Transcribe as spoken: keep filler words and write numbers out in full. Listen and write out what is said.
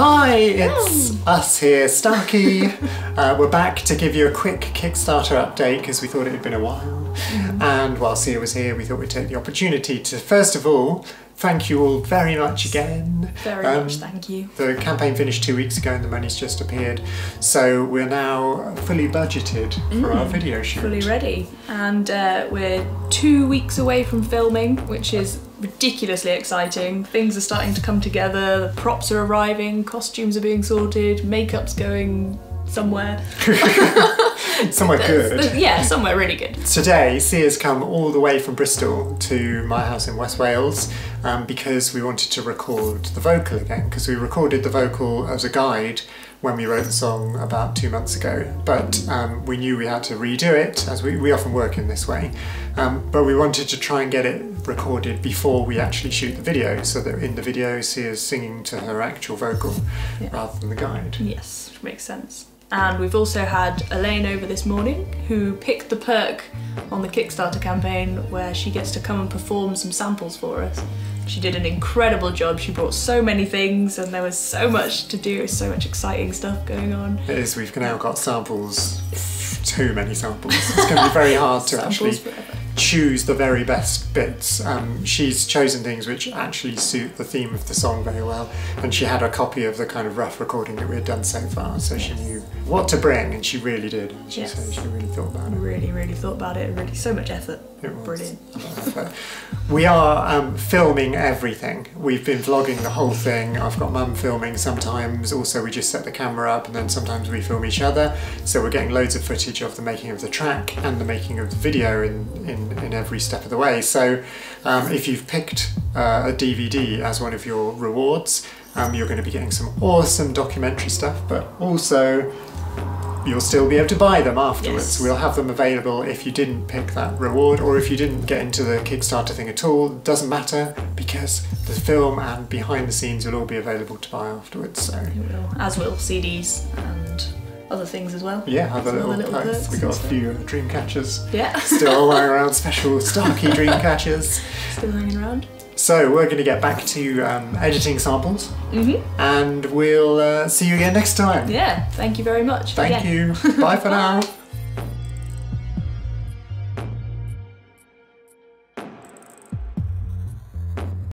Hi, it's Hello. us here, Starkey. uh, we're back to give you a quick Kickstarter update because we thought it had been a while. Mm. And while Seah was here, we thought we'd take the opportunity to, first of all, thank you all very much again. Very um, much, thank you. The campaign finished two weeks ago and the money's just appeared. So we're now fully budgeted for mm, our video shoot. Fully ready. And uh, we're two weeks away from filming, which is ridiculously exciting. Things are starting to come together, the props are arriving, costumes are being sorted, makeup's going somewhere. Somewhere there's, good. There's, yeah, somewhere really good. Today, Seah has come all the way from Bristol to my house in West Wales um, because we wanted to record the vocal again, because we recorded the vocal as a guide when we wrote the song about two months ago. But um, we knew we had to redo it, as we, we often work in this way. Um, but we wanted to try and get it recorded before we actually shoot the video, so that in the video, Seah is singing to her actual vocal yeah. rather than the guide. Yes, which makes sense. And we've also had Elaine over this morning, who picked the perk on the Kickstarter campaign where she gets to come and perform some samples for us. She did an incredible job. She brought so many things and there was so much to do, so much exciting stuff going on. It is, we've now got samples, too many samples. It's going to be very hard to actually forever. choose the very best bits. Um, she's chosen things which actually suit the theme of the song very well, and she had a copy of the kind of rough recording that we had done so far, so yes. she knew what to bring, and she really did. She, yes. said she really thought about it. Really, really thought about it. Really, so much effort. It was. Brilliant. Effort. We are um, filming everything. We've been vlogging the whole thing. I've got Mum filming sometimes. Also, we just set the camera up, and then sometimes we film each other. So we're getting loads of footage of the making of the track and the making of the video in, in in every step of the way. So um, if you've picked uh, a D V D as one of your rewards, um, you're going to be getting some awesome documentary stuff, but also you'll still be able to buy them afterwards. Yes. We'll have them available if you didn't pick that reward, or if you didn't get into the Kickstarter thing at all, doesn't matter, because the film and behind the scenes will all be available to buy afterwards. So it will. As will C Ds and other things as well. Yeah, other little, little perks. We've got a few dream catchers. Yeah. Still lying around, special Starkey dream catchers. Still hanging around. So we're going to get back to um, editing samples, mm-hmm. and we'll uh, see you again next time. Yeah, thank you very much. Thank again. you. Bye for now.